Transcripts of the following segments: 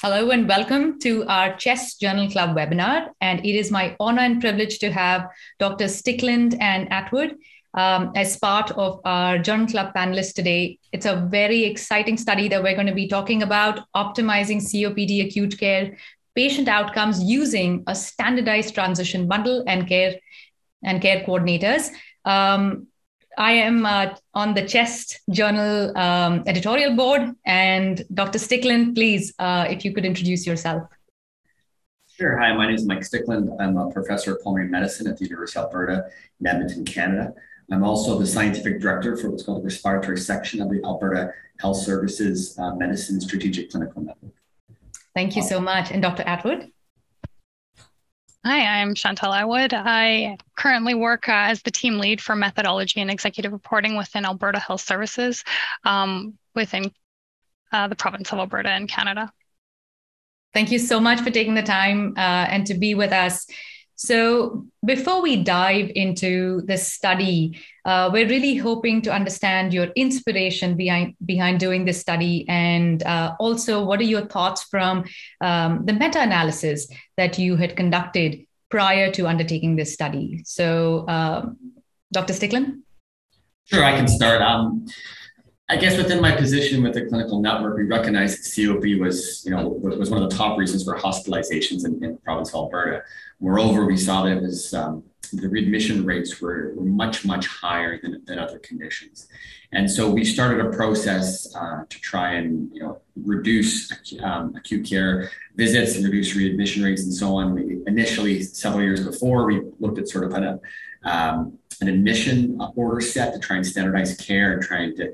Hello and welcome to our CHEST Journal Club webinar. And it is my honor and privilege to have Dr. Stickland and Atwood as part of our Journal Club panelists today. It's a very exciting study that we're going to be talking about, optimizing COPD acute care patient outcomes using a standardized transition bundle and care coordinators. I am on the CHEST Journal editorial board, and Dr. Stickland, please, if you could introduce yourself. Sure. Hi, my name is Mike Stickland. I'm a professor of pulmonary medicine at the University of Alberta in Edmonton, Canada. I'm also the scientific director for what's called the respiratory section of the Alberta Health Services Medicine Strategic Clinical Network. Thank you so much. And Dr. Atwood? Hi, I'm Chantal Atwood. I currently work as the team lead for methodology and executive reporting within Alberta Health Services within the province of Alberta in Canada. Thank you so much for taking the time and to be with us. So before we dive into this study, we're really hoping to understand your inspiration behind doing this study, and also what are your thoughts from the meta-analysis that you had conducted prior to undertaking this study. So Dr. Stickland? Sure, I can start. I guess within my position with the clinical network, we recognized that COPD was one of the top reasons for hospitalizations in the province of Alberta. Moreover, we saw that it was, the readmission rates were much higher than other conditions. And so we started a process to try and reduce acute care visits and reduce readmission rates and so on. We initially, several years before, we looked at sort of an admission order set to try and standardize care and trying to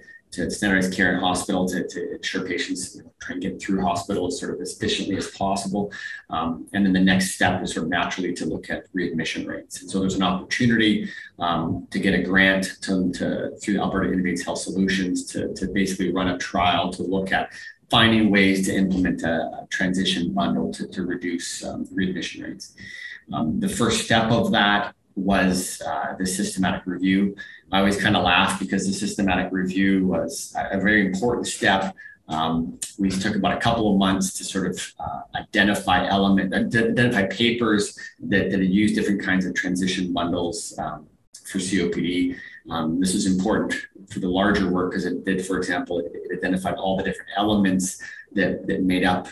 standardize care in hospital to ensure patients try and get through hospital sort of as efficiently as possible. And then the next step is sort of naturally to look at readmission rates. And so there's an opportunity to get a grant through Alberta Innovates Health Solutions to basically run a trial to look at finding ways to implement a transition bundle to reduce readmission rates. The first step of that was the systematic review. I always kind of laugh because the systematic review was a very important step. We took about a couple of months to sort of identify papers that use different kinds of transition bundles for COPD. This was important for the larger work because it did, for example, it identified all the different elements that made up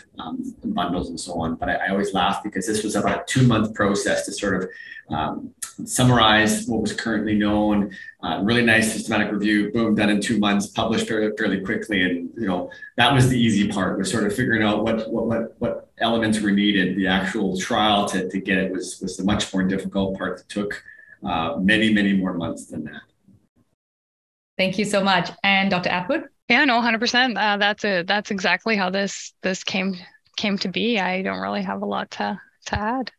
bundles and so on. But I always laugh because this was about a 2-month process to sort of summarize what was currently known, really nice systematic review, boom, done in 2 months, published fairly quickly. And, that was the easy part, was sort of figuring out what elements were needed. The actual trial to get it was the much more difficult part that took many more months than that. Thank you so much. And Dr. Atwood? Yeah, no, 100%. That's exactly how this came to be. I don't really have a lot to add.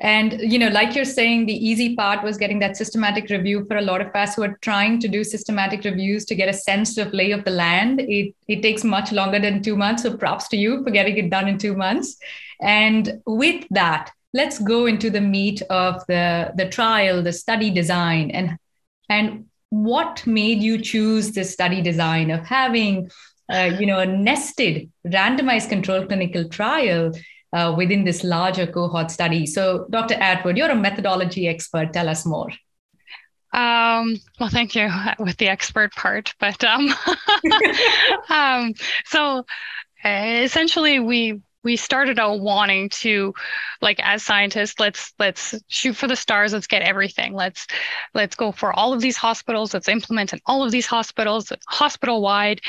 And, like you're saying, the easy part was getting that systematic review. For a lot of us who are trying to do systematic reviews to get a sense of lay of the land, it takes much longer than 2 months. So props to you for getting it done in 2 months. And with that, let's go into the meat of the trial, the study design, and what made you choose this study design of having, a nested randomized controlled clinical trial within this larger cohort study? So, Dr. Atwood, you're a methodology expert. Tell us more. Well, thank you with the expert part, but so essentially we started out wanting to, as scientists, let's shoot for the stars. Let's get everything. Let's go for all of these hospitals. Let's implement in all of these hospitals, hospital-wide.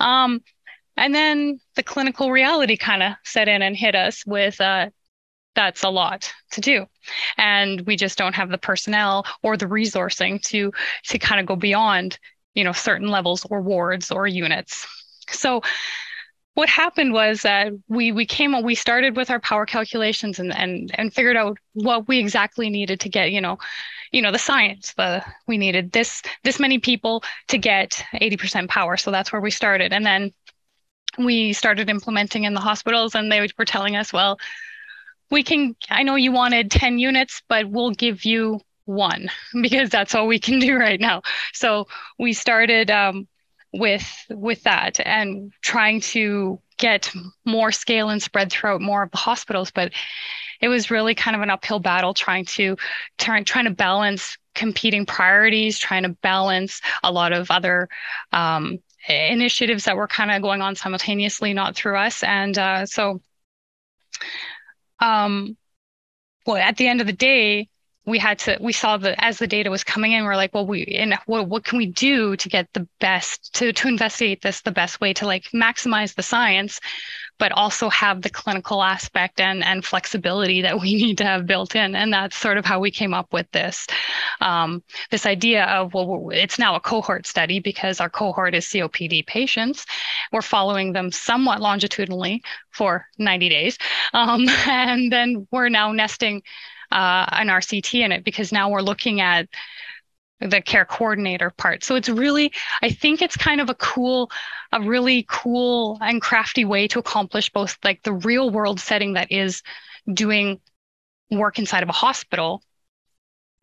And then the clinical reality kind of set in and hit us with, that's a lot to do. And we just don't have the personnel or the resourcing to kind of go beyond, certain levels or wards or units. So what happened was that we started with our power calculations and figured out what we exactly needed to get, the science, we needed this many people to get 80% power. So that's where we started. And then we started implementing in the hospitals, and they were telling us, well, I know you wanted 10 units, but we'll give you 1 because that's all we can do right now. So we started, with that and trying to get more scale and spread throughout more of the hospitals. But it was really kind of an uphill battle trying to balance competing priorities, trying to balance a lot of other initiatives that were kind of going on simultaneously, not through us. And so at the end of the day, we saw as the data was coming in, we're like, well, what can we do to get the best, to investigate this the best way to like maximize the science, but also have the clinical aspect and flexibility that we need to have built in. And that's sort of how we came up with this, this idea of, well, it's now a cohort study because our cohort is COPD patients. We're following them somewhat longitudinally for 90 days. And then we're now nesting an RCT in it because now we're looking at the care coordinator part. So it's really, I think it's kind of a really cool and crafty way to accomplish both like the real world setting that is doing work inside of a hospital,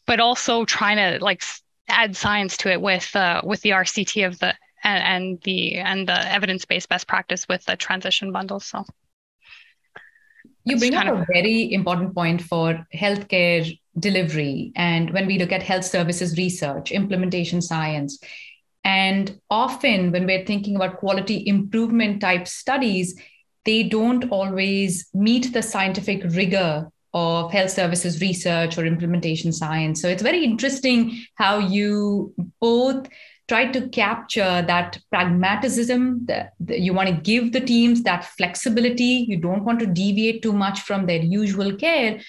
but also trying to like add science to it with the RCT of the evidence-based best practice with the transition bundles. So. You bring up a very important point for healthcare delivery. And when we look at health services research, implementation science, and often when we're thinking about quality improvement type studies, they don't always meet the scientific rigor of health services research or implementation science. So it's very interesting how you both try to capture that pragmatism that you want to give the teams, that flexibility. You don't want to deviate too much from their usual care.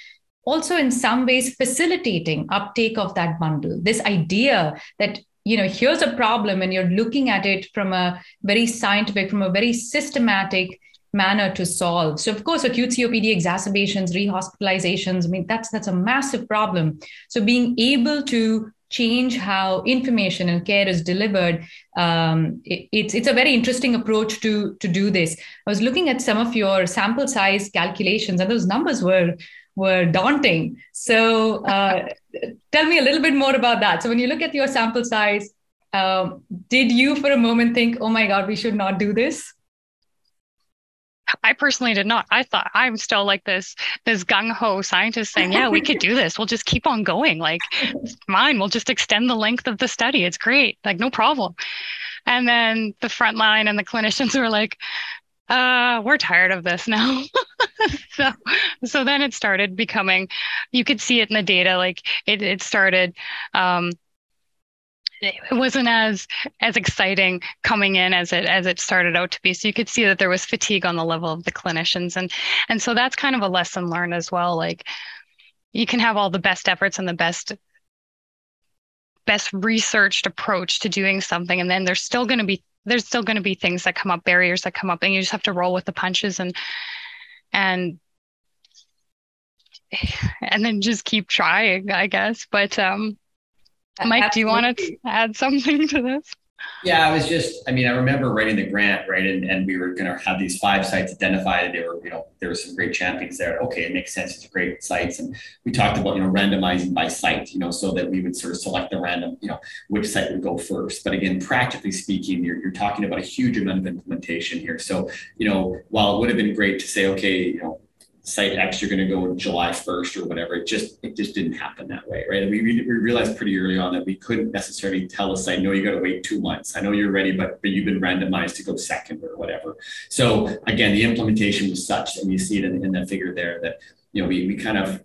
Also, in some ways, facilitating uptake of that bundle. This idea that, you know, here's a problem and you're looking at it from a very scientific, from a very systematic manner to solve. So, of course, acute COPD exacerbations, rehospitalizations, I mean, that's a massive problem. So being able to change how information and care is delivered. It's a very interesting approach to do this. I was looking at some of your sample size calculations, and those numbers were daunting. So tell me a little bit more about that. So when you look at your sample size, did you for a moment think, oh my God, we should not do this? I personally did not. I thought I'm still like this gung-ho scientist saying, yeah, we could do this. We'll just keep on going. Like, it's fine. We'll just extend the length of the study. It's great. Like, no problem. And then the front line and the clinicians were like, we're tired of this now. So then it started becoming, you could see it in the data. Like it started, it wasn't as exciting coming in as it started out to be. So you could see that there was fatigue on the level of the clinicians. And so that's kind of a lesson learned as well. Like you can have all the best efforts and the best researched approach to doing something. And then there's still going to be things that come up, barriers that come up, and you just have to roll with the punches and then just keep trying, I guess. But, Mike, absolutely. Do you want to add something to this? Yeah, I remember writing the grant, right? And we were going to have these 5 sites identified. They were, you know, there were some great champions there. Okay, it makes sense. It's great sites. And we talked about, you know, randomizing by site, you know, so that we would sort of select the random, you know, which site would go first. But again, practically speaking, you're talking about a huge amount of implementation here. So, you know, while it would have been great to say, okay, you know, site X, you're going to go July 1st or whatever. It just didn't happen that way, right? And we realized pretty early on that we couldn't necessarily tell a site, no, you got to wait 2 months. I know you're ready, but you've been randomized to go second or whatever. So again, the implementation was such, and you see it in the figure there that, you know, we kind of,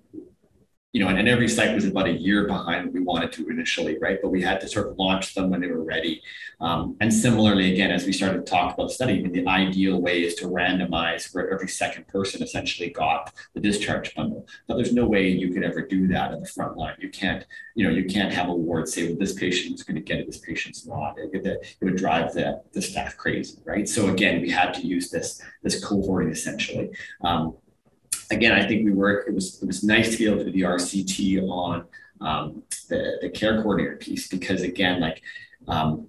you know, and every site was about a year behind what we wanted to initially, right? But we had to sort of launch them when they were ready. And similarly, again, as we started to talk about studying, I mean, the ideal way is to randomize where every second person essentially got the discharge bundle. But there's no way you could ever do that in the front line. You can't have a ward say, well, this patient is going to get it, this patient's not. It would drive the staff crazy, right? So again, we had to use this cohorting essentially. Again, I think it was nice to be able to do the RCT on the care coordinator piece, because again, like on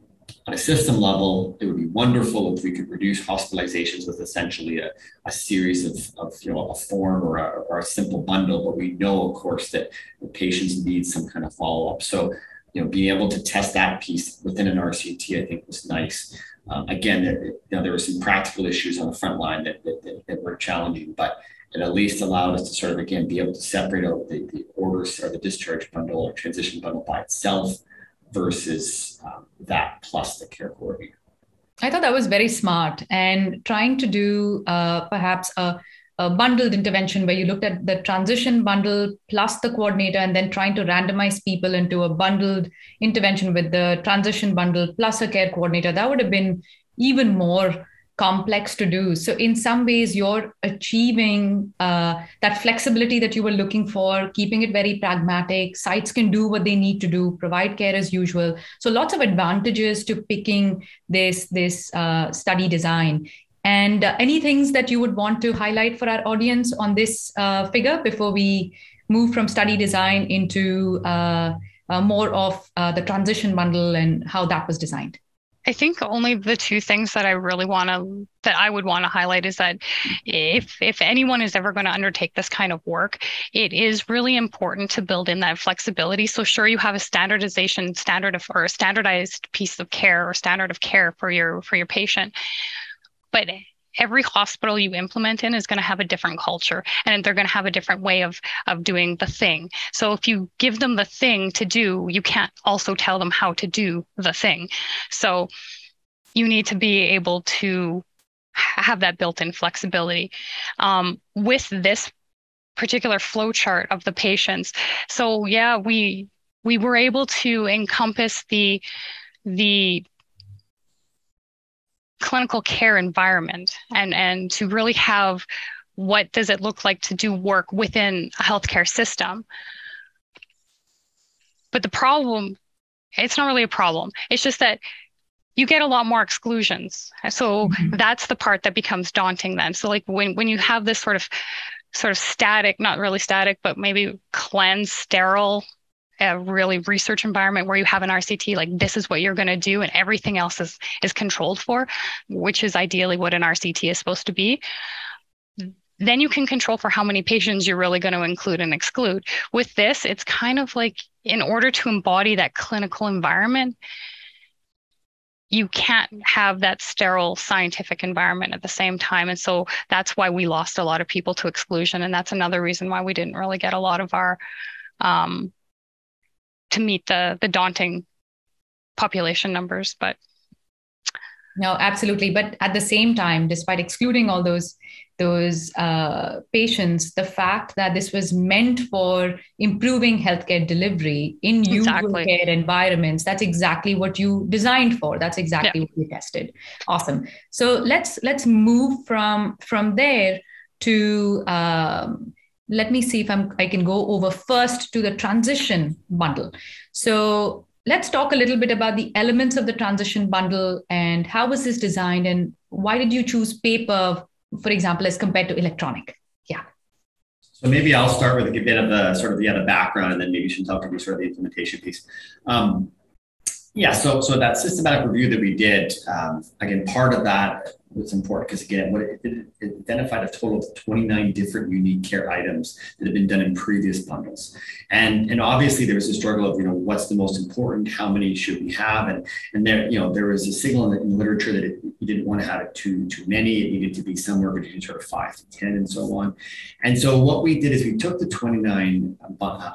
a system level, it would be wonderful if we could reduce hospitalizations with essentially a series of, you know, a form or a simple bundle, but we know, of course, that the patients need some kind of follow-up. So, you know, being able to test that piece within an RCT, I think was nice. Again, there were some practical issues on the front line that were challenging, but it at least allowed us to sort of, again, be able to separate out the orders or the discharge bundle or transition bundle by itself versus that plus the care coordinator. I thought that was very smart, and trying to do perhaps a bundled intervention where you looked at the transition bundle plus the coordinator, and then trying to randomize people into a bundled intervention with the transition bundle plus a care coordinator, that would have been even more complex to do. So in some ways, you're achieving that flexibility that you were looking for, keeping it very pragmatic. Sites can do what they need to do, provide care as usual. So lots of advantages to picking this study design. And any things that you would want to highlight for our audience on this figure before we move from study design into more of the transition bundle and how that was designed? I think only the two things that I would want to highlight is that if anyone is ever going to undertake this kind of work, it is really important to build in that flexibility. So sure, you have a standardized piece of care or standard of care for your patient, but every hospital you implement in is going to have a different culture, and they're going to have a different way of doing the thing. So if you give them the thing to do, you can't also tell them how to do the thing. So you need to be able to have that built-in flexibility with this particular flow chart of the patients. So yeah, we were able to encompass the clinical care environment and to really have what does it look like to do work within a healthcare system. But the problem, it's not really a problem. It's just that you get a lot more exclusions. So that's the part that becomes daunting then. So like when you have this sort of static, not really static, but maybe cleansed, sterile, a really research environment where you have an RCT, like this is what you're going to do and everything else is controlled for, which is ideally what an RCT is supposed to be. Then you can control for how many patients you're really going to include and exclude. With this, it's kind of like in order to embody that clinical environment, you can't have that sterile scientific environment at the same time. And so that's why we lost a lot of people to exclusion. And that's another reason why we didn't really get a lot of our to meet the daunting population numbers, but. No, absolutely. But at the same time, despite excluding all those patients, the fact that this was meant for improving healthcare delivery in usual care environments, that's exactly what you designed for. That's exactly what you tested. Awesome. So let's move from there to, let me see if I can go over first to the transition bundle. So let's talk a little bit about the elements of the transition bundle and how was this designed and why did you choose paper, for example, as compared to electronic? Yeah. So maybe I'll start with a bit of the sort of the background, and then maybe Chantal can do sort of the implementation piece. So that systematic review that we did, again, part of that was important because, again, it identified a total of 29 different unique care items that had been done in previous bundles. And obviously there was a struggle of, what's the most important, how many should we have? And there, there was a signal in the literature that you didn't want to have it too many. It needed to be somewhere between sort of 5 to 10 and so on. And so what we did is we took the 29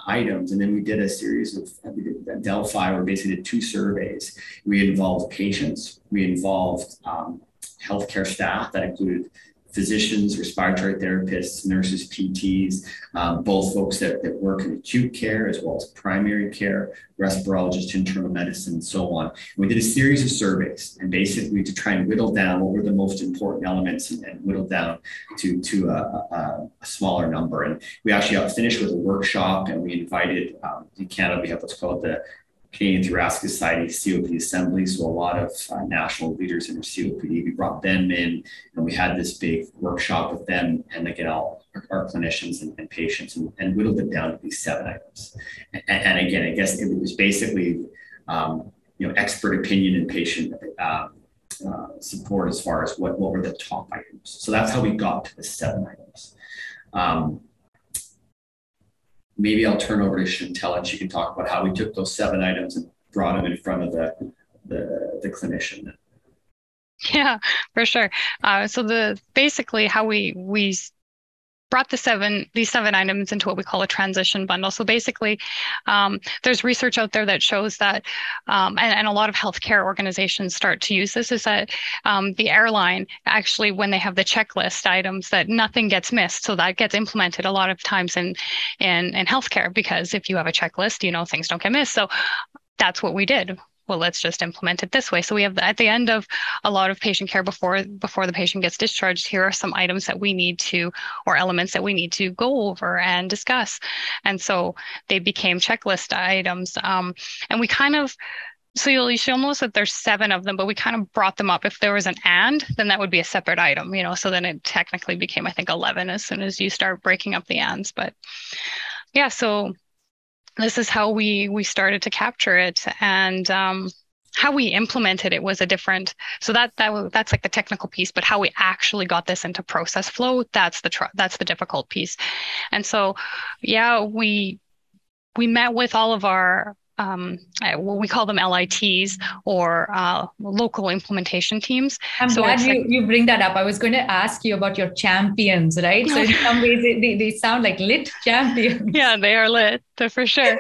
items, and then we did a series of Delphi, where basically did 2 surveys. We involved patients, we involved healthcare staff, that included physicians, respiratory therapists, nurses, PTs, both folks that work in acute care as well as primary care, respirologists, internal medicine, and so on. And we did a series of surveys, and basically to try and whittle down what were the most important elements and whittle down to a smaller number. And we actually finished with a workshop, and we invited, in Canada, we have what's called the Canadian Thoracic Society COPD Assembly, so a lot of national leaders in COPD, we brought them in, and we had this big workshop with them, and again, all our clinicians and patients, and whittled it down to these 7 items. And again, I guess it was basically, expert opinion and patient support as far as what were the top items. So that's how we got to the 7 items. Maybe I'll turn over to Chantal, and she can talk about how we took those 7 items and brought them in front of the clinician. Yeah, for sure. So basically how we brought these seven items into what we call a transition bundle. So basically, there's research out there that shows that, and a lot of healthcare organizations start to use this, is that the airline actually, when they have the checklist items, that nothing gets missed. So that gets implemented a lot of times in healthcare, because if you have a checklist, you know, things don't get missed. So that's what we did. Well, let's just implement it this way. So we have at the end of a lot of patient care, before the patient gets discharged, here are some items that we need to, or elements that we need to go over and discuss. And so they became checklist items. And we kind of, so you should almost that there's seven of them, but we kind of brought them up. If there was an and, then that would be a separate item, you know, so then it technically became, I think, 11 as soon as you start breaking up the ands. But yeah, so this is how we started to capture it, and how we implemented it was a different. So that's like the technical piece, but how we actually got this into process flow, that's the difficult piece. And so, yeah, we met with all of our what we call them LITs, or local implementation teams. I'm glad you bring that up. I was going to ask you about your champions, right? So in some ways they sound like lit champions. Yeah, they are lit, for sure.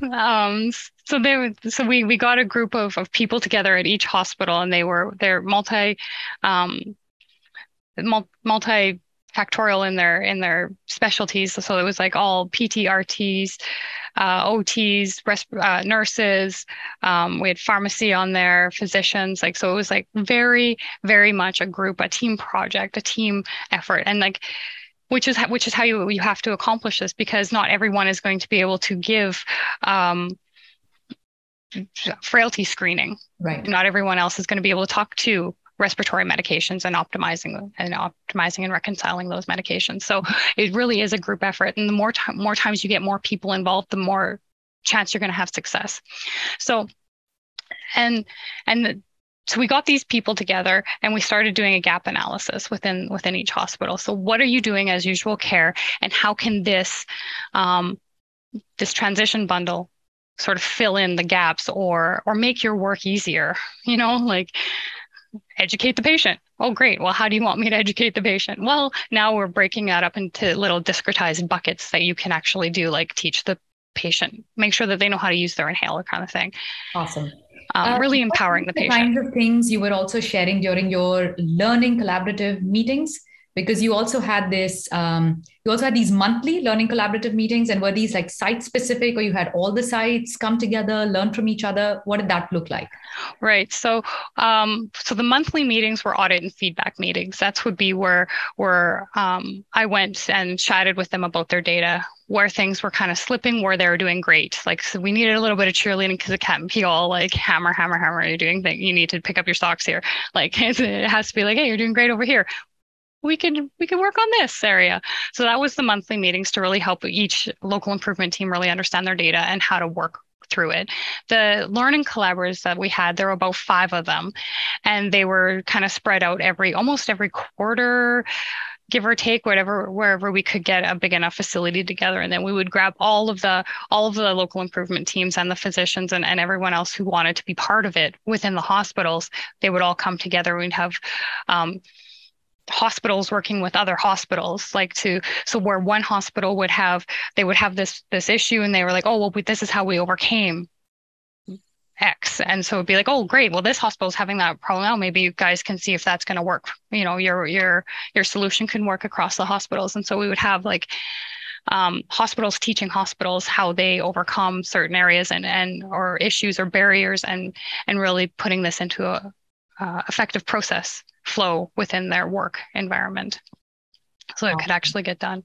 So we got a group of people together at each hospital, and they're multifactorial in their specialties. So it was like all PTRTs, OTs, nurses, we had pharmacy on there, physicians, like, so it was like very, very much a team project, a team effort. And like, which is how you have to accomplish this, because not everyone is going to be able to give, frailty screening, right? Not everyone else is going to be able to talk to respiratory medications and optimizing and reconciling those medications. So it really is a group effort. And the more times you get more people involved, the more chance you're going to have success. So, so we got these people together, and we started doing a gap analysis within each hospital. So what are you doing as usual care, and how can this transition bundle sort of fill in the gaps or make your work easier, you know, like, educate the patient. Oh, great. Well, how do you want me to educate the patient? Well, now we're breaking that up into little discretized buckets that you can actually do, like teach the patient, make sure that they know how to use their inhaler kind of thing. Awesome. Really empowering the patient. What kinds of things you were also sharing during your learning collaborative meetings? Because you also had these monthly learning collaborative meetings, and were these like site specific, or you had all the sites come together, learn from each other? What did that look like? Right. So, so the monthly meetings were audit and feedback meetings. That's would be where I went and chatted with them about their data, where things were kind of slipping, where they were doing great. Like, so we needed a little bit of cheerleading, because it can't be all like, hammer, you're doing things. You need to pick up your socks here. Like, it has to be like, hey, you're doing great over here. We could work on this area. So that was the monthly meetings to really help each local improvement team really understand their data and how to work through it. The learning collaborators that we had, there were about 5 of them, and they were kind of spread out almost every quarter, give or take, wherever we could get a big enough facility together. And then we would grab all of the local improvement teams and the physicians and everyone else who wanted to be part of it within the hospitals. They would all come together. We'd have hospitals working with other hospitals, so where one hospital would have this issue, and they were like, oh, well, this is how we overcame X. And so it'd be like, oh, great. Well, this hospital is having that problem now. Maybe you guys can see if that's going to work. You know, your solution can work across the hospitals. And so we would have like hospitals teaching hospitals how they overcome certain areas and or issues or barriers, and really putting this into a effective process flow within their work environment, so it could actually get done.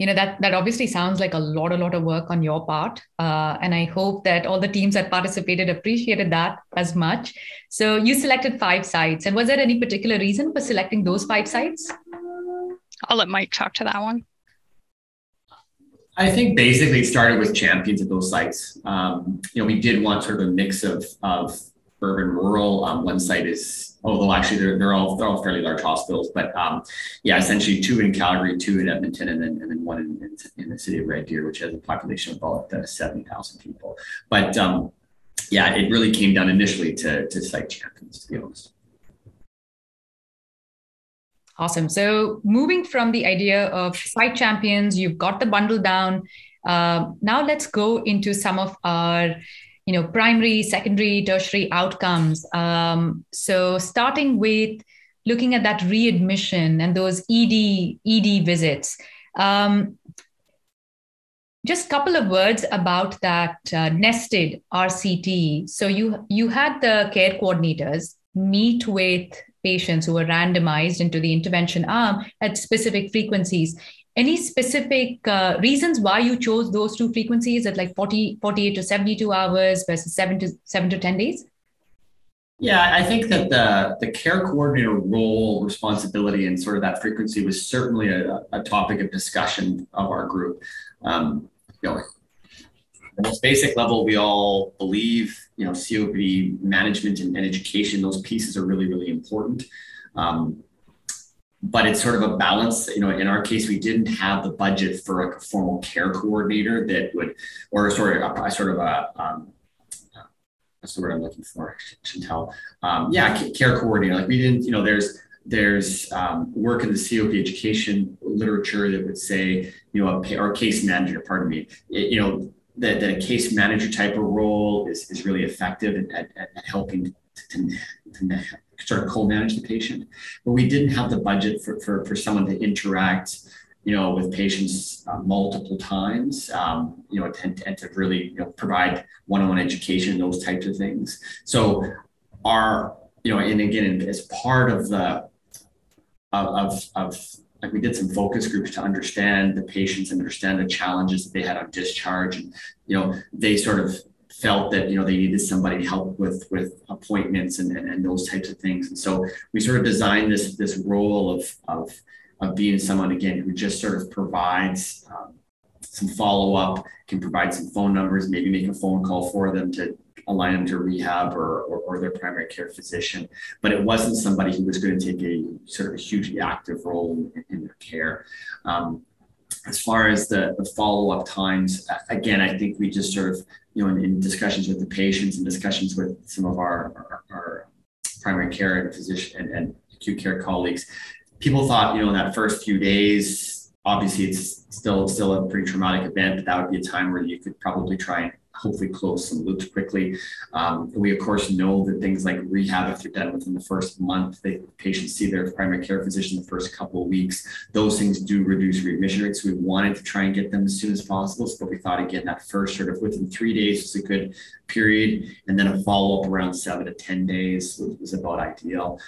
You know, that obviously sounds like a lot of work on your part, and I hope that all the teams that participated appreciated that as much. So you selected 5 sites, and was there any particular reason for selecting those 5 sites? I'll let Mike talk to that one. I think basically it started with champions at those sites. You know, we did want sort of a mix of urban, rural. One site is, although actually they're all fairly large hospitals, but yeah, essentially 2 in Calgary, 2 in Edmonton, and then 1 in the city of Red Deer, which has a population of about 7,000 people. But yeah, it really came down initially to site champions, to be honest. Awesome. So moving from the idea of site champions, you've got the bundle down. Now let's go into some of our, you know, primary, secondary, tertiary outcomes. So starting with looking at that readmission and those ED visits. Just a couple of words about that nested RCT. So you had the care coordinators meet with patients who were randomized into the intervention arm at specific frequencies. Any specific reasons why you chose those two frequencies at like 48 to 72 hours versus 7 to 10 days? Yeah, I think that the care coordinator role, responsibility, and sort of that frequency was certainly a topic of discussion of our group. You know, at the most basic level, we all believe, you know, COPD management and education, those pieces are really, really important. But it's sort of a balance. You know, in our case, we didn't have the budget for a formal care coordinator that would, or that's the word I'm looking for, Chantal. Care coordinator. Like we didn't, you know, there's work in the COPD education literature that would say, you know, or case manager, pardon me, you know, that a case manager type of role is really effective at helping to sort of co-manage the patient. But we didn't have the budget for someone to interact, you know, with patients multiple times, you know, and to really, you know, provide one-on-one education, those types of things. So our, you know, and again, as part of the, like we did some focus groups to understand the patients and understand the challenges that they had on discharge. And, you know, they sort of felt that, you know, they needed somebody to help with appointments and those types of things. And so we sort of designed this role of being someone, again, who just sort of provides some follow-up, can provide some phone numbers, maybe make a phone call for them to align them to rehab or their primary care physician. But it wasn't somebody who was going to take a sort of a hugely active role in their care. As far as the follow-up times, again, I think we just sort of, you know, in discussions with the patients and discussions with some of our primary care and physician and acute care colleagues, people thought, you know, in that first few days, obviously it's still a pretty traumatic event, but that would be a time where you could probably try and hopefully close some loops quickly. We of course know that things like rehab, if you're done within the first month, patients see their primary care physician the first couple of weeks. Those things do reduce readmission rates. We wanted to try and get them as soon as possible, but we thought again that first sort of within 3 days is a good period, and then a follow up around 7 to 10 days was about ideal.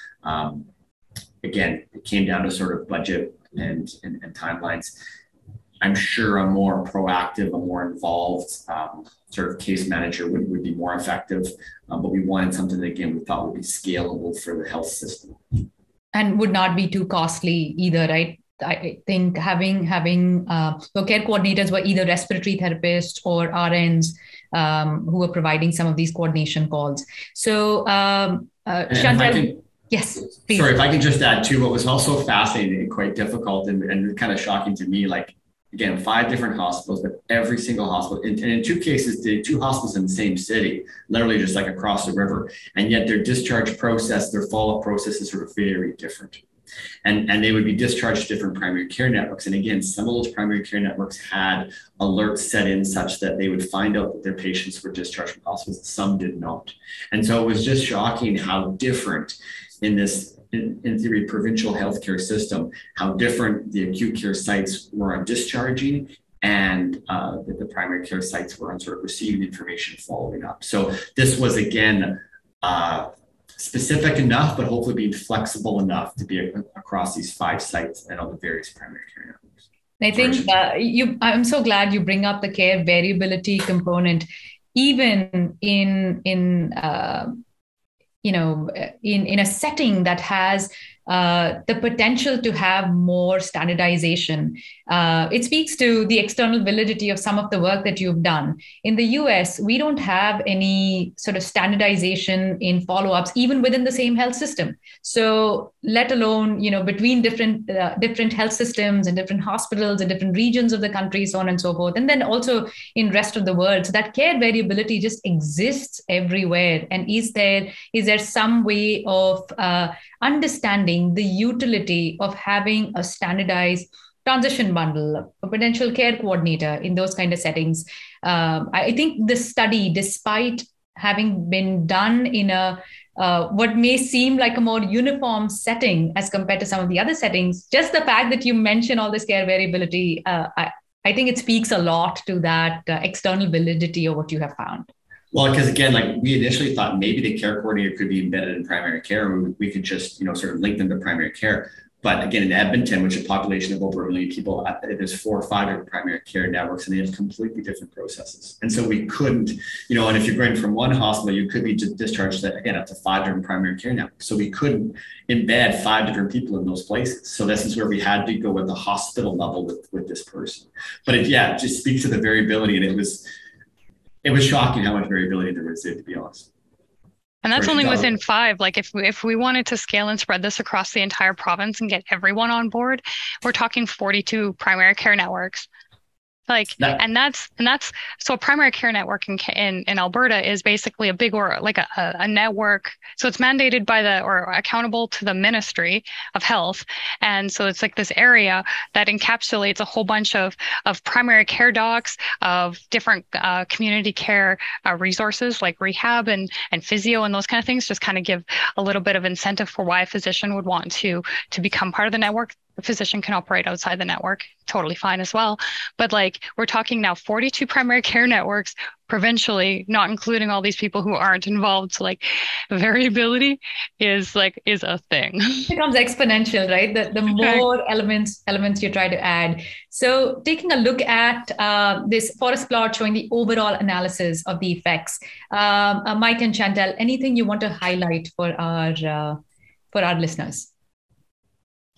Again, it came down to sort of budget and timelines. I'm sure a more proactive, a more involved sort of case manager would be more effective, but we wanted something that, again, we thought would be scalable for the health system. And would not be too costly either, right? I think having care coordinators were either respiratory therapists or RNs who were providing some of these coordination calls. So, Chantal... Yes. Please. Sorry, if I could just add to what was also fascinating and quite difficult and kind of shocking to me, like, again, 5 different hospitals, but every single hospital, and in 2 cases, the 2 hospitals in the same city, literally just like across the river. And yet their discharge process, their follow-up process is sort of very different. And they would be discharged to different primary care networks. And again, some of those primary care networks had alerts set in such that they would find out that their patients were discharged from hospitals. Some did not. And so it was just shocking how different in this, in theory, provincial healthcare system, how different the acute care sites were on discharging and the primary care sites were on sort of receiving information, following up. So this was, again, specific enough, but hopefully being flexible enough to be across these 5 sites and all the various primary care networks. I think I'm so glad you bring up the care variability component, even in a setting that has the potential to have more standardization. It speaks to the external validity of some of the work that you've done. In the US, we don't have any sort of standardization in follow-ups, even within the same health system. So let alone, you know, between different health systems and different hospitals and different regions of the country, so on and so forth. And then also in rest of the world. So that care variability just exists everywhere. And is there some way of understanding the utility of having a standardized transition bundle, a potential care coordinator in those kind of settings? I think this study, despite having been done in a what may seem like a more uniform setting as compared to some of the other settings, just the fact that you mention all this care variability, I think it speaks a lot to that external validity of what you have found. Well, because again, like we initially thought maybe the care coordinator could be embedded in primary care, or we could just, you know, sort of link them to primary care. But again, in Edmonton, which is a population of over 1 million people, there's 4 or 5 primary care networks, and they have completely different processes. And so we couldn't, you know, and if you're going from one hospital, you could be discharged to, again, up to 5 different primary care networks. So we couldn't embed 5 different people in those places. So this is where we had to go with the hospital level with this person. But it, yeah, it just speaks to the variability. And it was shocking how much variability there was there, to be honest. And that's only within 5. Like if we wanted to scale and spread this across the entire province and get everyone on board, we're talking 42 primary care networks. Like, and that's so a primary care network in Alberta is basically a big, or like a network. So it's mandated by the, or accountable to the Ministry of Health. And so it's like this area that encapsulates a whole bunch of primary care docs, of different community care resources like rehab and physio and those kind of things, just kind of give a little bit of incentive for why a physician would want to become part of the network. A physician can operate outside the network, totally fine as well. But like we're talking now 42 primary care networks provincially, not including all these people who aren't involved. So like variability is a thing. It becomes exponential, right? The more elements you try to add. So taking a look at this forest plot showing the overall analysis of the effects. Mike and Chantal, anything you want to highlight for our listeners?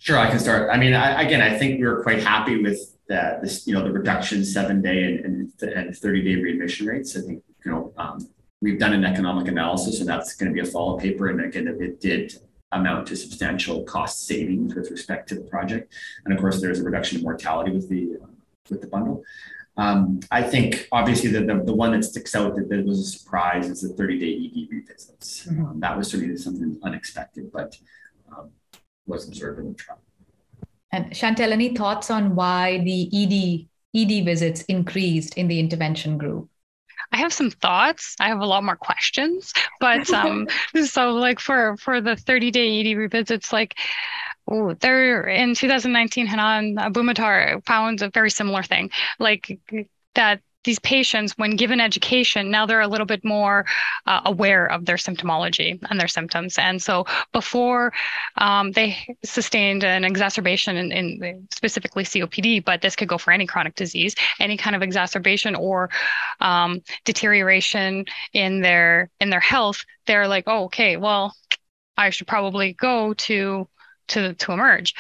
Sure, I can start. I mean, I think we were quite happy with this, you know, the reduction 7-day and 30-day readmission rates. I think, you know, we've done an economic analysis, and that's going to be a follow-up paper. And again, it did amount to substantial cost savings with respect to the project. And of course, there is a reduction in mortality with the bundle. I think obviously the one that sticks out that was a surprise is the 30-day ED revisits. Mm-hmm. That was certainly something unexpected, but was observed in the trial. And Chantal, any thoughts on why the ED visits increased in the intervention group? I have some thoughts. I have a lot more questions, but so like for the 30-day ED revisits, like there in 2019, Hanan Abu Matar found a very similar thing, like that. These patients, when given education, now they're a little bit more aware of their symptomology and their symptoms. And so before they sustained an exacerbation in specifically COPD, but this could go for any chronic disease, any kind of exacerbation or deterioration in their health, they're like, oh, okay, well, I should probably go to Emerge.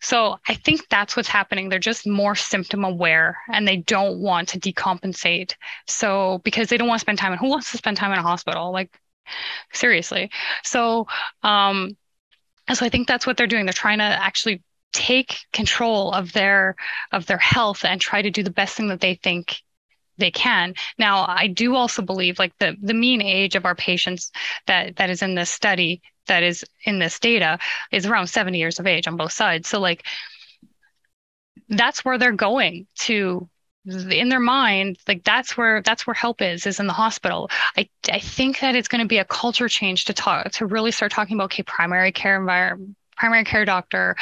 So I think that's what's happening. They're just more symptom aware and they don't want to decompensate. So because they don't want to spend time, and who wants to spend time in a hospital? Like seriously. So, so I think that's what they're doing. They're trying to actually take control of their health and try to do the best thing that they think they can. Now, I do also believe like the mean age of our patients that is in this study, that is in this data, is around 70 years of age on both sides. So like, that's where they're going to in their mind, like that's where help is in the hospital. I think that it's going to be a culture change to really start talking about, okay, primary care environment, primary care doctor,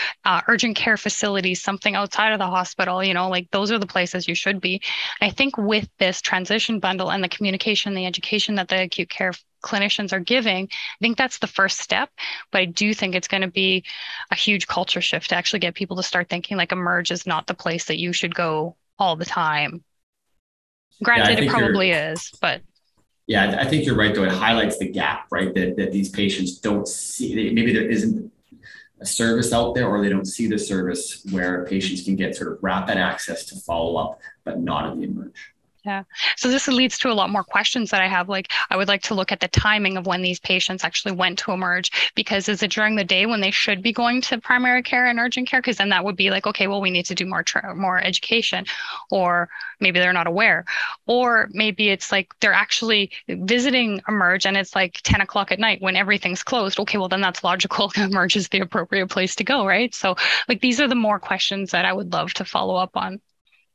urgent care facilities, something outside of the hospital, you know, like those are the places you should be. I think with this transition bundle and the communication, the education that the acute care clinicians are giving, I think that's the first step. But I do think it's going to be a huge culture shift to actually get people to start thinking like Emerge is not the place that you should go all the time. Granted, yeah, it probably is, but... Yeah, I think you're right, though. It highlights the gap, right, that these patients don't see. Maybe there isn't a service out there, or they don't see the service where patients can get sort of rapid access to follow up, but not at the emerge. Yeah. So this leads to a lot more questions that I have. Like, I would like to look at the timing of when these patients actually went to emerge, because is it during the day when they should be going to primary care and urgent care? Because then that would be like, okay, well, we need to do more education, or maybe they're not aware, or maybe it's like they're actually visiting emerge and it's like 10 o'clock at night when everything's closed. Okay, well, then that's logical. Emerge is the appropriate place to go, right? So like, these are the more questions that I would love to follow up on.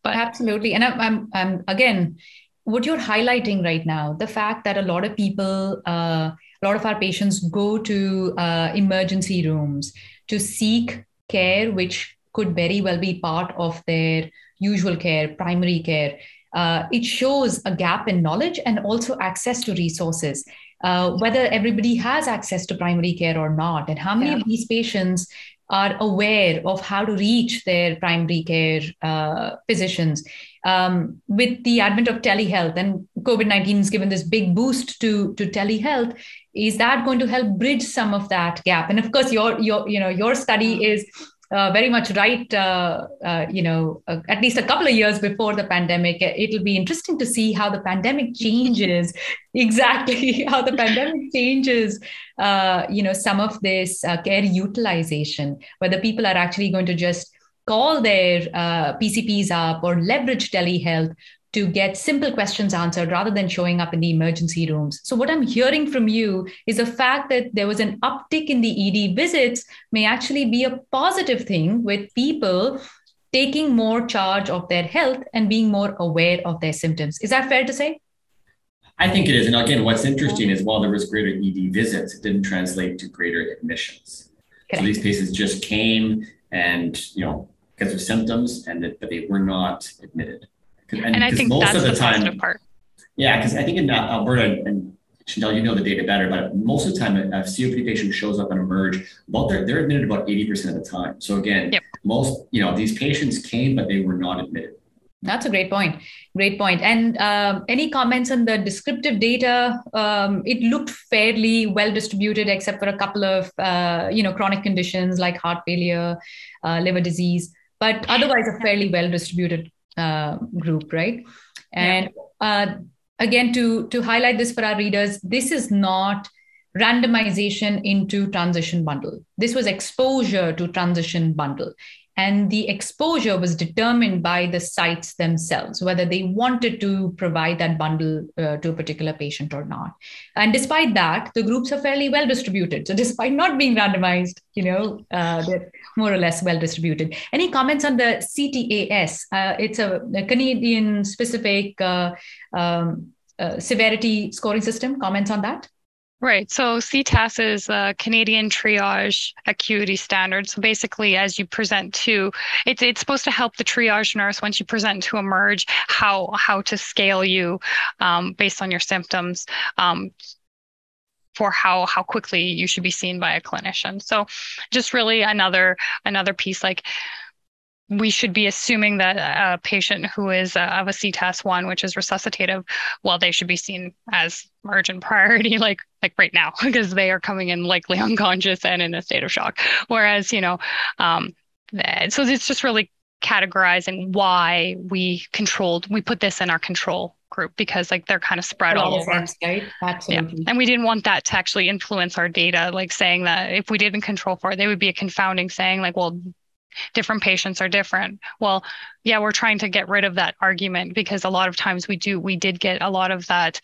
But absolutely. And I'm again, what you're highlighting right now, the fact that a lot of people, a lot of our patients go to emergency rooms to seek care, which could very well be part of their usual care, primary care. It shows a gap in knowledge and also access to resources, whether everybody has access to primary care or not, and how many of these patients are aware of how to reach their primary care physicians. With the advent of telehealth, and COVID-19 has given this big boost to telehealth, is that going to help bridge some of that gap? And of course, your study is very much right. At least a couple of years before the pandemic, it'll be interesting to see how the pandemic changes. Exactly how the pandemic changes, some of this care utilization, whether people are actually going to just call their PCPs up or leverage telehealth to get simple questions answered rather than showing up in the emergency rooms. So what I'm hearing from you is the fact that there was an uptick in the ED visits may actually be a positive thing, with people taking more charge of their health and being more aware of their symptoms. Is that fair to say? I think it is. And again, what's interesting is while there was greater ED visits, it didn't translate to greater admissions. Correct. So these patients just came and, because of symptoms, but they were not admitted. And I think most that's of the time, positive part. Yeah, because I think in Alberta, and Chantal, you know the data better, but most of the time a COPD patient shows up and emerge, they're admitted about 80% of the time. So again, most, these patients came, but they were not admitted. That's a great point. Great point. And any comments on the descriptive data? It looked fairly well distributed, except for a couple of, chronic conditions like heart failure, liver disease, but otherwise a fairly well distributed group, right? And again, to highlight this for our readers, this is not randomization into transition bundle. This was exposure to transition bundle. And the exposure was determined by the sites themselves, whether they wanted to provide that bundle to a particular patient or not. And despite that, the groups are fairly well distributed. So despite not being randomized, they're more or less well distributed. Any comments on the CTAS? It's a Canadian specific severity scoring system. Comments on that? Right. So CTAS is a Canadian triage acuity standard. So basically, as you present to, it's supposed to help the triage nurse once you present to emerge how to scale you based on your symptoms for how quickly you should be seen by a clinician. So just really another piece, like, we should be assuming that a patient who is of a CTAS 1, which is resuscitative, well, they should be seen as urgent priority, like right now, because they are coming in likely unconscious and in a state of shock. Whereas, so it's just really categorizing why we put this in our control group, because they're kind of spread all over. Right? Absolutely. Yeah. And we didn't want that to actually influence our data, like saying that if we didn't control for it, they would be a confounding saying like, well, different patients are different. Well, yeah, we're trying to get rid of that argument, because a lot of times we did get a lot of that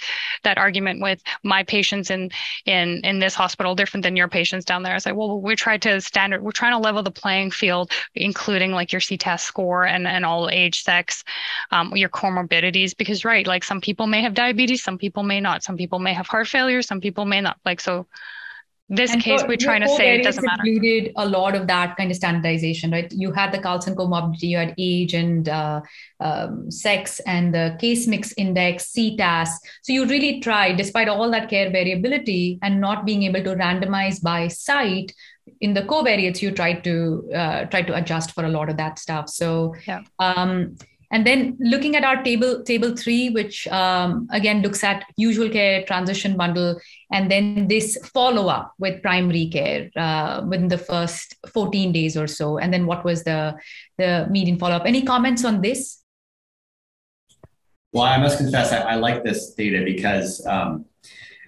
argument with my patients in this hospital different than your patients down there. It's like, well, we're trying to level the playing field, including like your CTAS score and all age, sex, your comorbidities, because some people may have diabetes, some people may not, some people may have heart failure, some people may not. We're trying to say it doesn't matter. Included a lot of that kind of standardization, right? You had the Carlson comorbidity, you had age and sex and the case mix index, CTAS. So you really tried, despite all that care variability and not being able to randomize by site, in the covariates, you tried to adjust for a lot of that stuff. So, And then looking at our table three, which again looks at usual care, transition bundle, and then this follow-up with primary care within the first 14 days or so. And then what was the median follow-up? Any comments on this? Well, I must confess, I like this data because when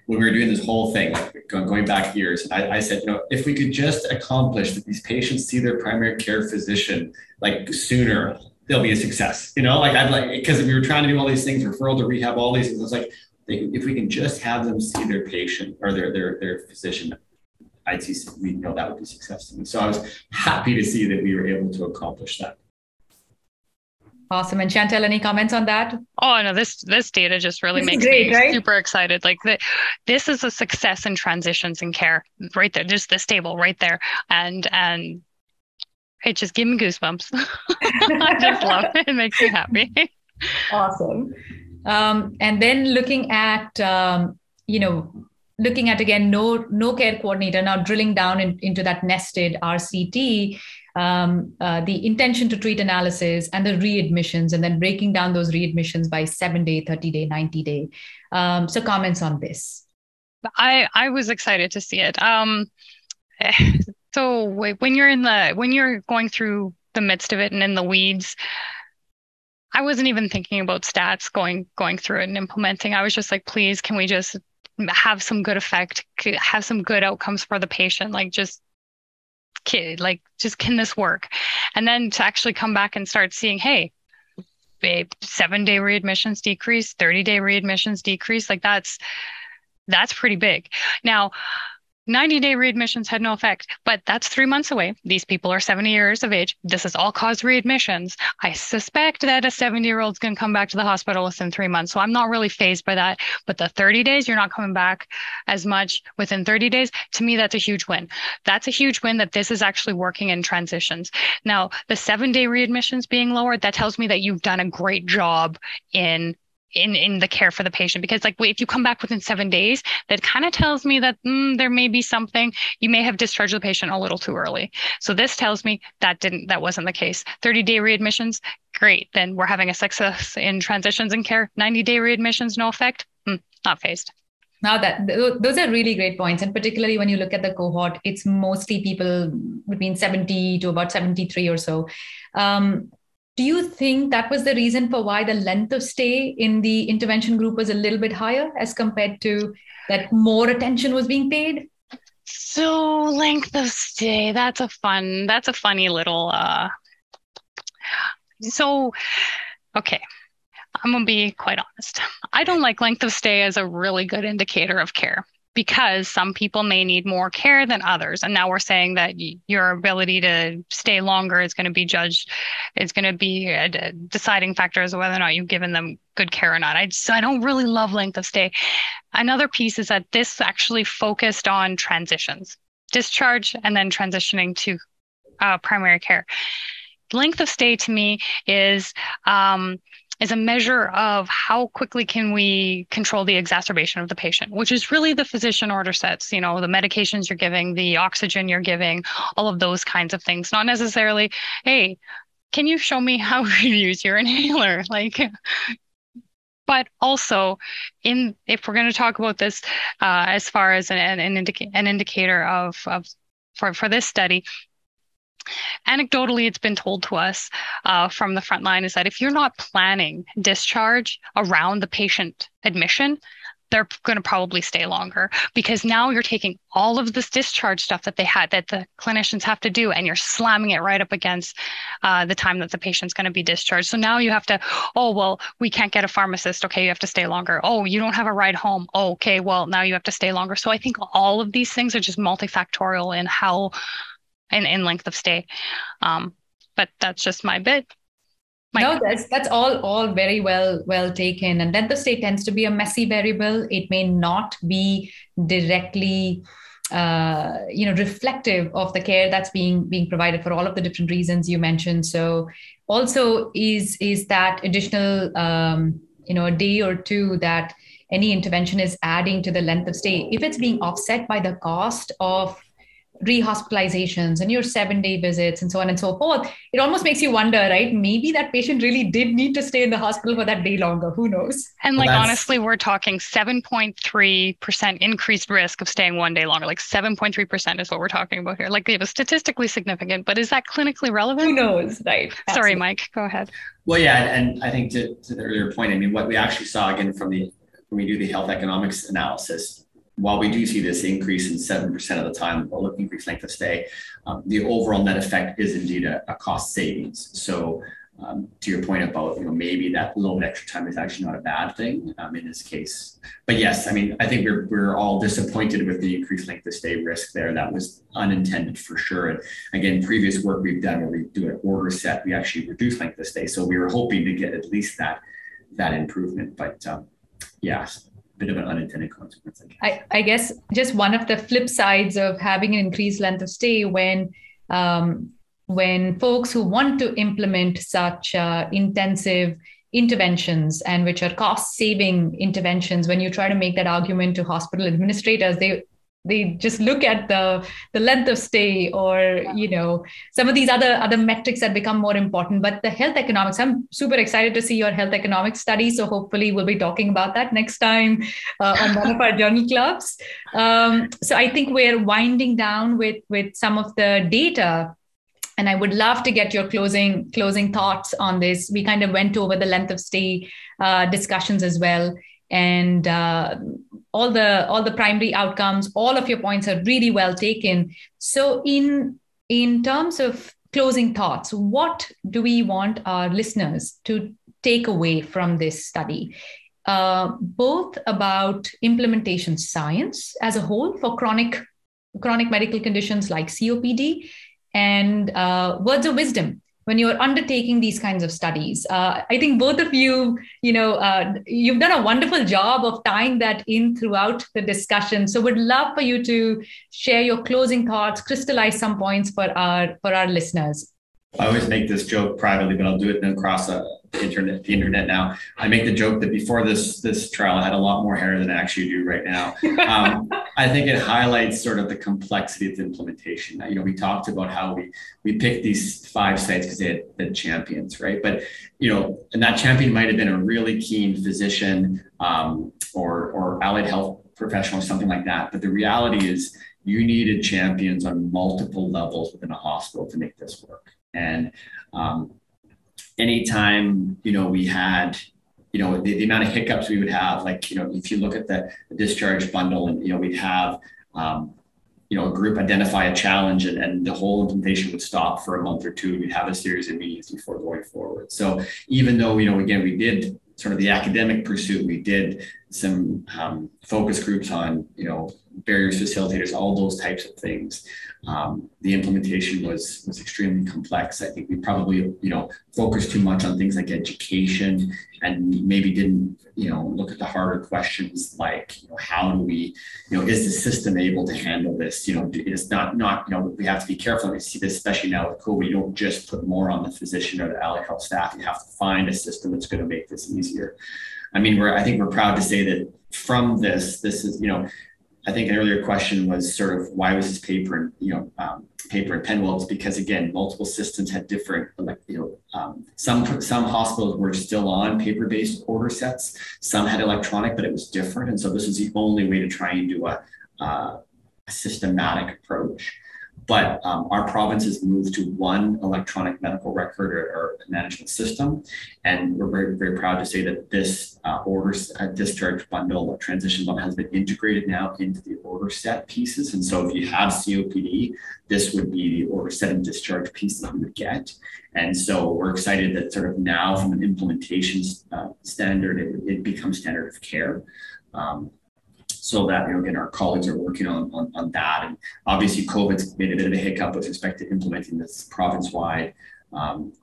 we were doing this whole thing, going back years, I said, you know, if we could just accomplish that these patients see their primary care physician like sooner, they'll be a success. You know, like I'd like, because we were trying to do all these things, referral to rehab, all these things. I was like, if we can just have them see their patient or their physician, I'd see, we know that would be successful. And so I was happy to see that we were able to accomplish that. Awesome. And Chantal, any comments on that? Oh, no, this data just really makes me super excited. Like this is a success in transitions in care right there. Just this table right there. And it just gave me goosebumps. I just love it. It makes me happy. Awesome. And then looking at, again, no care coordinator, now drilling down into that nested RCT, the intention to treat analysis and the readmissions, and then breaking down those readmissions by 7-day, 30-day, 90-day. So comments on this? I was excited to see it. So when you're going through the midst of it and in the weeds, I wasn't even thinking about stats going through it and implementing. I was just like, please, can we just have some good effect, have some good outcomes for the patient? Like just can this work? And then to actually come back and start seeing, hey, 7-day readmissions decrease, 30-day readmissions decrease. Like that's pretty big. Now, 90-day readmissions had no effect, but that's 3 months away. These people are 70 years of age. This is all-cause readmissions. I suspect that a 70-year-old is going to come back to the hospital within 3 months, so I'm not really phased by that. But the 30 days, you're not coming back as much within 30 days. To me, that's a huge win. That's a huge win that this is actually working in transitions. Now, the 7-day readmissions being lowered, that tells me that you've done a great job in the care for the patient, because like if you come back within 7 days, that kind of tells me that there may be something. You may have discharged the patient a little too early. So this tells me that wasn't the case. 30-day readmissions, great. Then we're having a success in transitions and care. 90-day readmissions, no effect, not phased. Now those are really great points. And particularly when you look at the cohort, it's mostly people between 70 to about 73 or so. Do you think that was the reason for why the length of stay in the intervention group was a little bit higher as compared to that more attention was being paid? So length of stay, that's a funny little, so, okay. I'm going to be quite honest. I don't like length of stay as a really good indicator of care, because some people may need more care than others. And now we're saying that your ability to stay longer is going to be judged. It's going to be a deciding factor as to whether or not you've given them good care or not. I don't really love length of stay. Another piece is that this actually focused on transitions, discharge, and then transitioning to primary care. Length of stay to me is a measure of how quickly can we control the exacerbation of the patient, which is really the physician order sets, you know, the medications you're giving, the oxygen you're giving, all of those kinds of things. Not necessarily, hey, can you show me how you use your inhaler? Like, but also, if we're going to talk about this as far as an indicator for this study, anecdotally, it's been told to us from the front line is that if you're not planning discharge around the patient admission, they're going to probably stay longer, because now you're taking all of this discharge stuff that the clinicians have to do, and you're slamming it right up against the time that the patient's going to be discharged. So now you have to, oh, well, we can't get a pharmacist. Okay, you have to stay longer. Oh, you don't have a ride home. Oh, okay, well, now you have to stay longer. So I think all of these things are just multifactorial in how in length of stay. But that's just my bit. No, that's all very well taken. And length of stay tends to be a messy variable. It may not be directly reflective of the care that's being provided for all of the different reasons you mentioned. So also is that additional a day or two that any intervention is adding to the length of stay, if it's being offset by the cost of rehospitalizations and your 7-day visits and so on and so forth, it almost makes you wonder, right? Maybe that patient really did need to stay in the hospital for that day longer. Who knows? And like, honestly, we're talking 7.3% increased risk of staying 1 day longer. Like 7.3% is what we're talking about here. Like, it was statistically significant, but is that clinically relevant? Who knows, right? Absolutely. Sorry, Mike, go ahead. Well, yeah, and I think to the earlier point, I mean, what we actually saw again from the, when we do the health economics analysis, while we do see this increase in 7% of the time while looking for length of stay, the overall net effect is indeed a cost savings. So to your point about, you know, maybe that little extra time is actually not a bad thing in this case. But yes, I mean, I think we're all disappointed with the increased length of stay risk there. That was unintended for sure. And again, previous work we've done where we do an order set, we actually reduce length of stay. So we were hoping to get at least that improvement, but yeah. Bit of an unintended consequence, I guess. I guess just one of the flip sides of having an increased length of stay when folks who want to implement such intensive interventions and which are cost-saving interventions, when you try to make that argument to hospital administrators, they just look at the length of stay or, you know, some of these other metrics that become more important. But the health economics, I'm super excited to see your health economics study. So hopefully we'll be talking about that next time on one of our journal clubs. So I think we're winding down with some of the data. And I would love to get your closing thoughts on this. We kind of went over the length of stay discussions as well. And all the primary outcomes, all of your points are really well taken. So in terms of closing thoughts, what do we want our listeners to take away from this study? Both about implementation science as a whole for chronic medical conditions like COPD and words of wisdom when you're undertaking these kinds of studies. I think both of you, you've done a wonderful job of tying that in throughout the discussion. So would love for you to share your closing thoughts, crystallize some points for our listeners. I always make this joke privately, but I'll do it across the internet now. I make the joke that before this trial, I had a lot more hair than I actually do right now. I think it highlights sort of the complexity of the implementation. You know, we talked about how we picked these 5 sites because they had been champions, right? But, you know, and that champion might have been a really keen physician or allied health professional, something like that. But the reality is you needed champions on multiple levels within a hospital to make this work. And anytime, you know, we had, you know, the amount of hiccups we would have, like, you know, if you look at the discharge bundle and, you know, we'd have, you know, a group identify a challenge and the whole implementation would stop for a month or two. We'd have a series of meetings before going forward. So even though, you know, again, we did sort of the academic pursuit, we did some focus groups on, you know, barriers, facilitators, all those types of things. The implementation was extremely complex. I think we probably, you know, focused too much on things like education and maybe didn't, you know, look at the harder questions like, you know, how do we, you know, is the system able to handle this? You know, it's not, you know, we have to be careful. We see this, especially now with COVID, you don't just put more on the physician or the allied health staff. You have to find a system that's going to make this easier. I mean, I think we're proud to say that from this is, you know, I think an earlier question was sort of why was this paper and pen? Well, it's because again, multiple systems had different, some hospitals were still on paper-based order sets. Some had electronic, but it was different. And so this is the only way to try and do a systematic approach. But our province has moved to one electronic medical record or management system. And we're very, very proud to say that this discharge bundle or transition bundle has been integrated now into the order set pieces. And so if you have COPD, this would be the order set and discharge piece that you would get. And so we're excited that sort of now from an implementation standard, it becomes standard of care. So that, you know, again, our colleagues are working on that. And obviously COVID's made a bit of a hiccup with respect to implementing this province-wide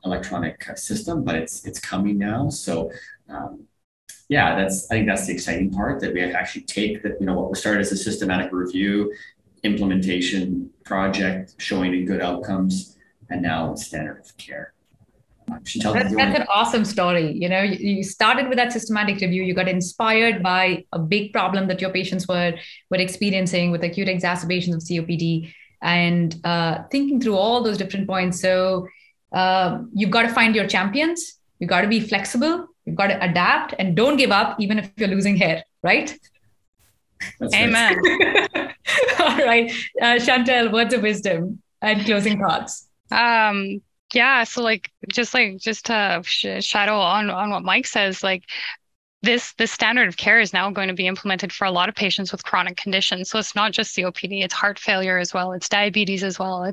electronic system, but it's coming now. So I think that's the exciting part, that we actually take that, you know, what we started as a systematic review, implementation project, showing good outcomes, and now it's standard of care. That's an awesome story. You know, you started with that systematic review. You got inspired by a big problem that your patients were experiencing with acute exacerbations of COPD. and thinking through all those different points. So you've got to find your champions. You've got to be flexible. You've got to adapt and don't give up, even if you're losing hair, right? That's amen. Right. All right. Chantal, words of wisdom and closing thoughts. Yeah. So just to shadow on what Mike says, this standard of care is now going to be implemented for a lot of patients with chronic conditions. So it's not just COPD, it's heart failure as well. It's diabetes as well.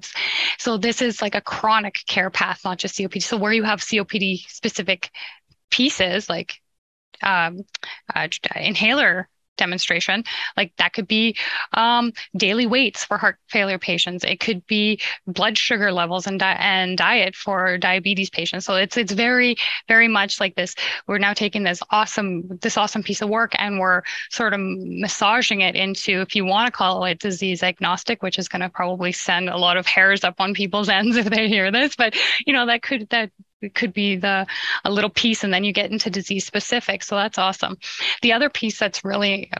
So this is like a chronic care path, not just COPD. So where you have COPD specific pieces like inhaler demonstration, that could be daily weights for heart failure patients. It could be blood sugar levels and diet for diabetes patients. So it's very, very much like this. We're now taking this awesome piece of work and we're sort of massaging it into, if you want to call it disease agnostic, which is going to probably send a lot of hairs up on people's ends if they hear this, but that could be a little piece, and then you get into disease specific. So that's awesome. The other piece that's really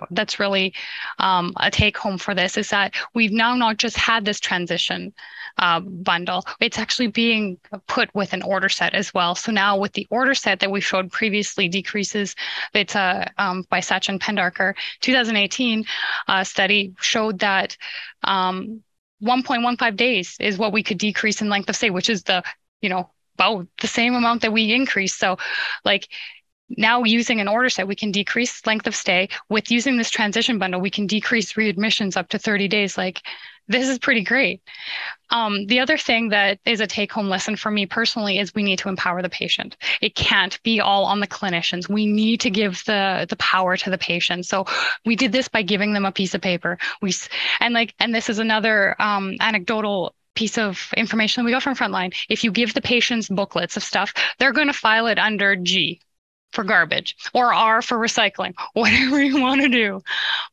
a take home for this is that we've now not just had this transition bundle, it's actually being put with an order set as well. So now with the order set that we showed previously decreases, it's by Satch and Pendarker, 2018 study showed that 1.15 days is what we could decrease in length of stay, which is about the same amount that we increase. So now using an order set, we can decrease length of stay. With using this transition bundle, we can decrease readmissions up to 30 days. This is pretty great. The other thing that is a take-home lesson for me personally is we need to empower the patient. It can't be all on the clinicians. We need to give the power to the patient. So we did this by giving them a piece of paper. And this is another anecdotal piece of information that we got from Frontline. If you give the patients booklets of stuff, they're going to file it under G for garbage or R for recycling, whatever you want to do.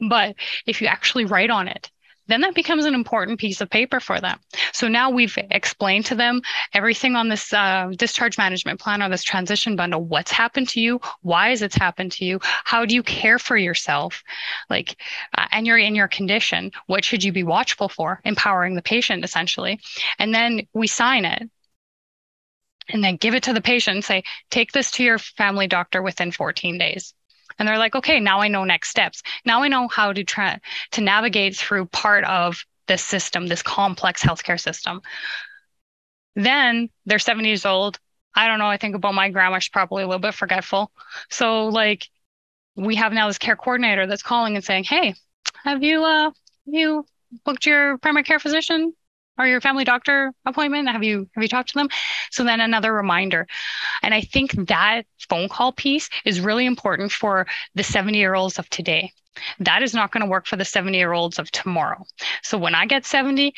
But if you actually write on it, then that becomes an important piece of paper for them. So now we've explained to them everything on this discharge management plan or this transition bundle, what's happened to you, why has it happened to you, how do you care for yourself, and you're in your condition, what should you be watchful for, empowering the patient essentially. And then we sign it and then give it to the patient and say, take this to your family doctor within 14 days. And they're like, okay, now I know next steps. Now I know how to try to navigate through part of this system, this complex healthcare system. Then they're 70 years old. I don't know. I think about my grandma. She's probably a little bit forgetful. So we have now this care coordinator that's calling and saying, hey, have you booked your primary care physician or your family doctor appointment? Have you talked to them? So then another reminder. And I think that phone call piece is really important for the 70-year-olds of today. That is not going to work for the 70-year-olds of tomorrow. So when I get 70,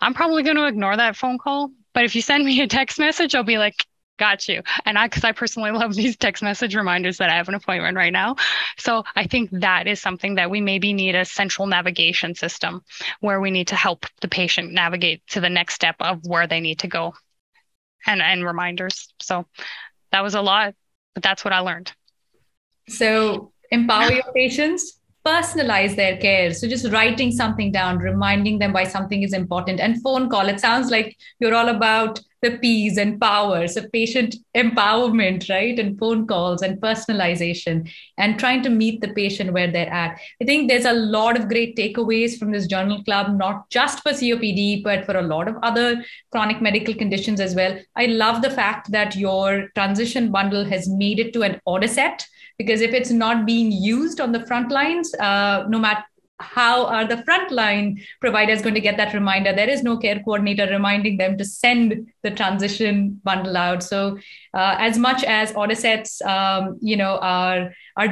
I'm probably going to ignore that phone call. But if you send me a text message, I'll be like, got you. And because I personally love these text message reminders that I have an appointment right now. So I think that is something that we maybe need a central navigation system where we need to help the patient navigate to the next step of where they need to go and reminders. So that was a lot, but that's what I learned. So empower your patients, personalize their care. So just writing something down, reminding them why something is important, and phone call. It sounds like you're all about the P's and power, so patient empowerment, right? And phone calls and personalization and trying to meet the patient where they're at. I think there's a lot of great takeaways from this journal club, not just for COPD, but for a lot of other chronic medical conditions as well. I love the fact that your transition bundle has made it to an order set, because if it's not being used on the front lines, no matter how are the frontline providers going to get that reminder? There is no care coordinator reminding them to send the transition bundle out. So as much as order sets, are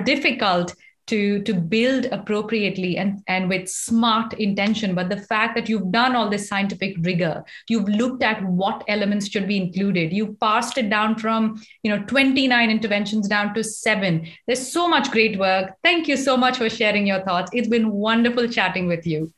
difficult to build appropriately and with smart intention, but the fact that you've done all this scientific rigor, you've looked at what elements should be included, you've parsed it down from 29 interventions down to 7. There's so much great work. Thank you so much for sharing your thoughts. It's been wonderful chatting with you.